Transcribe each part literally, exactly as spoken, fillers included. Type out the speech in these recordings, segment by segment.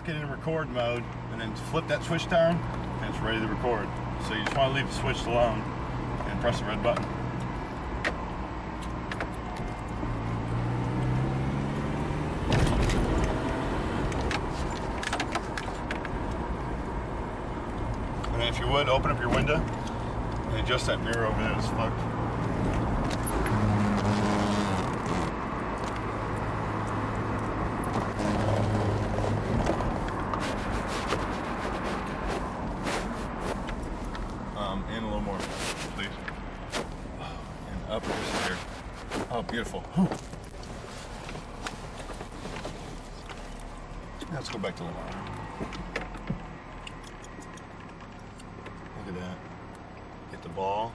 lock it in record mode, and then flip that switch down, and it's ready to record. So you just want to leave the switch alone and press the red button. And if you would, open up your window and adjust that mirror over there that's flipped. Um, and a little more, please. And up just here. Oh, beautiful. Let's go back to the line. Look at that. Get the ball.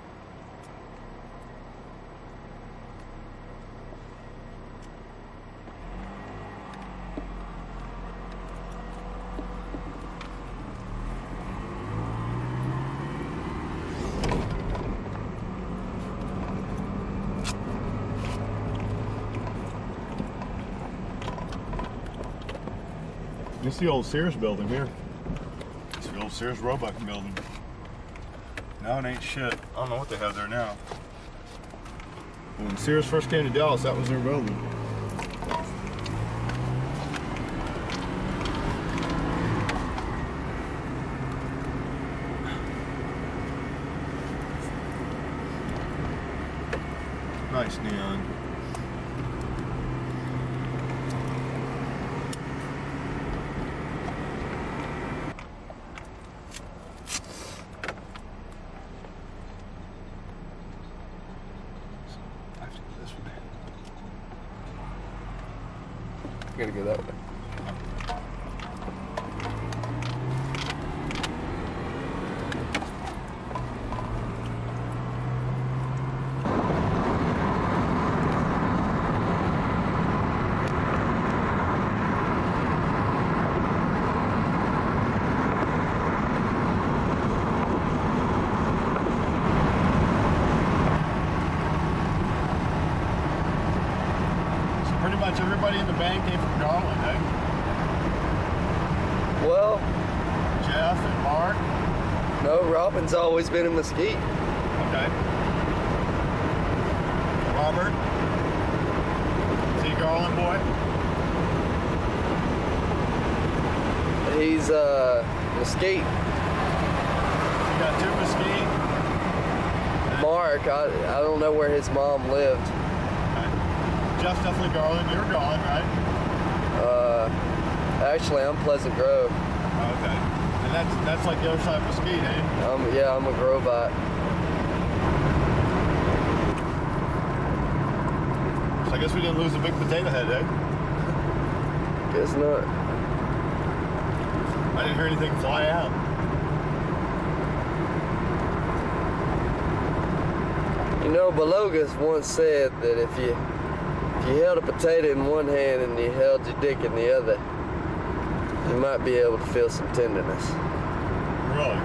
It's the old Sears building here. It's the old Sears Roebuck building. No, it ain't shit. I don't know what they have there now. When Sears first came to Dallas, that was their building. Nice neon. I gotta go that way. Pretty much everybody in the band came from Garland, eh? Well, Jeff and Mark. No, Robin's always been in Mesquite. Okay. Robert. Is he a Garland boy? He's uh Mesquite. You got two Mesquite. Mark, I I don't know where his mom lived. Jeff's definitely Garland. You're Garland, right? Uh, actually, I'm Pleasant Grove. Oh, okay. And that's that's like the other side of Mesquite, eh? Um, yeah, I'm a Groveite. So I guess we didn't lose a big potato head, eh? Guess not. I didn't hear anything fly out. You know, Belugas once said that if you you held a potato in one hand and you held your dick in the other, you might be able to feel some tenderness. Really?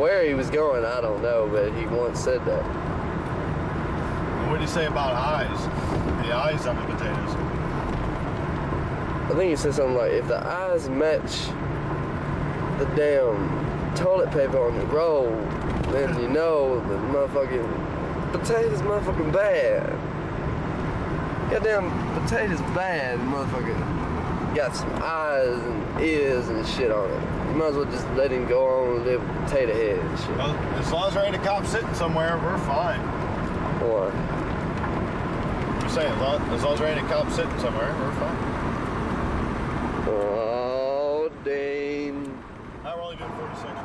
Where he was going, I don't know, but he once said that. What did he say about eyes? The eyes on the potatoes. I think he said something like, if the eyes match the damn toilet paper on the roll, then you know the motherfucking potato's motherfucking bad. Goddamn potatoes bad, motherfucker. Got some eyes and ears and shit on it. You might as well just let him go on and live with potato head and shit. Well, as long as there ain't a cop sitting somewhere, we're fine. What? I'm saying, as long, as long as there ain't a cop sitting somewhere, we're fine. Oh, dang. Now we're only doing forty-six right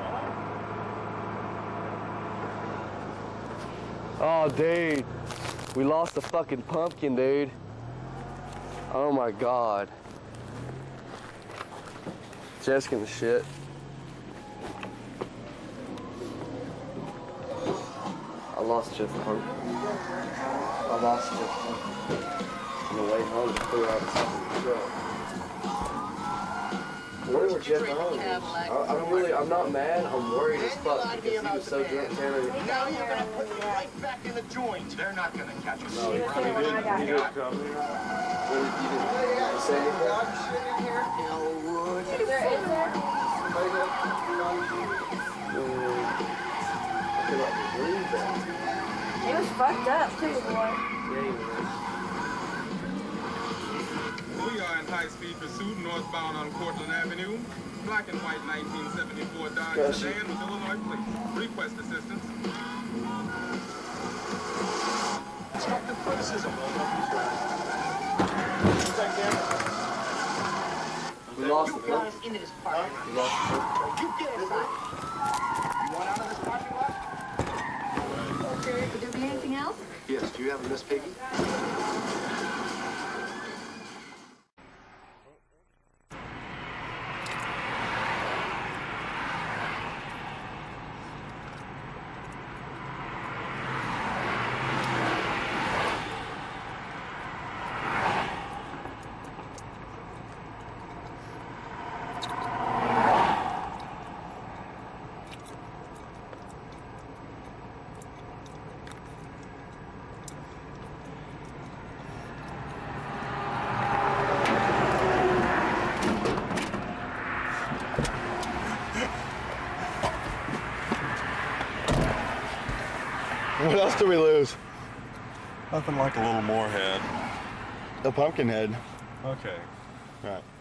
now. Oh, dude. We lost a fucking pumpkin, dude. Oh my God. Jessica and shit. I lost Jessica. I lost Jessica. On the way home, to clear out the truck. When we're getting home, I'm really, I'm not mad, I'm worried as fuck because he was so drunk, Tanner. Now you're gonna put me right back in the joint. They're not gonna catch us. No, he didn't come. You didn't say anything? I'm sitting here. Elwood. I cannot believe that. He was fucked up too, boy. Yeah, he was. We are in high-speed pursuit northbound on Cortland Avenue. Black and white nineteen seventy-four Dodge sedan with Illinois plates. Request assistance. Constructive criticism. We lost the guys in this parking lot. We lost the guys. You get it, right? You want out of this parking lot? Okay. Could there be anything else? Yes. Do you have a Miss Piggy? What else do we lose? Nothing like a little moorhead. A pumpkin head. Okay. All right.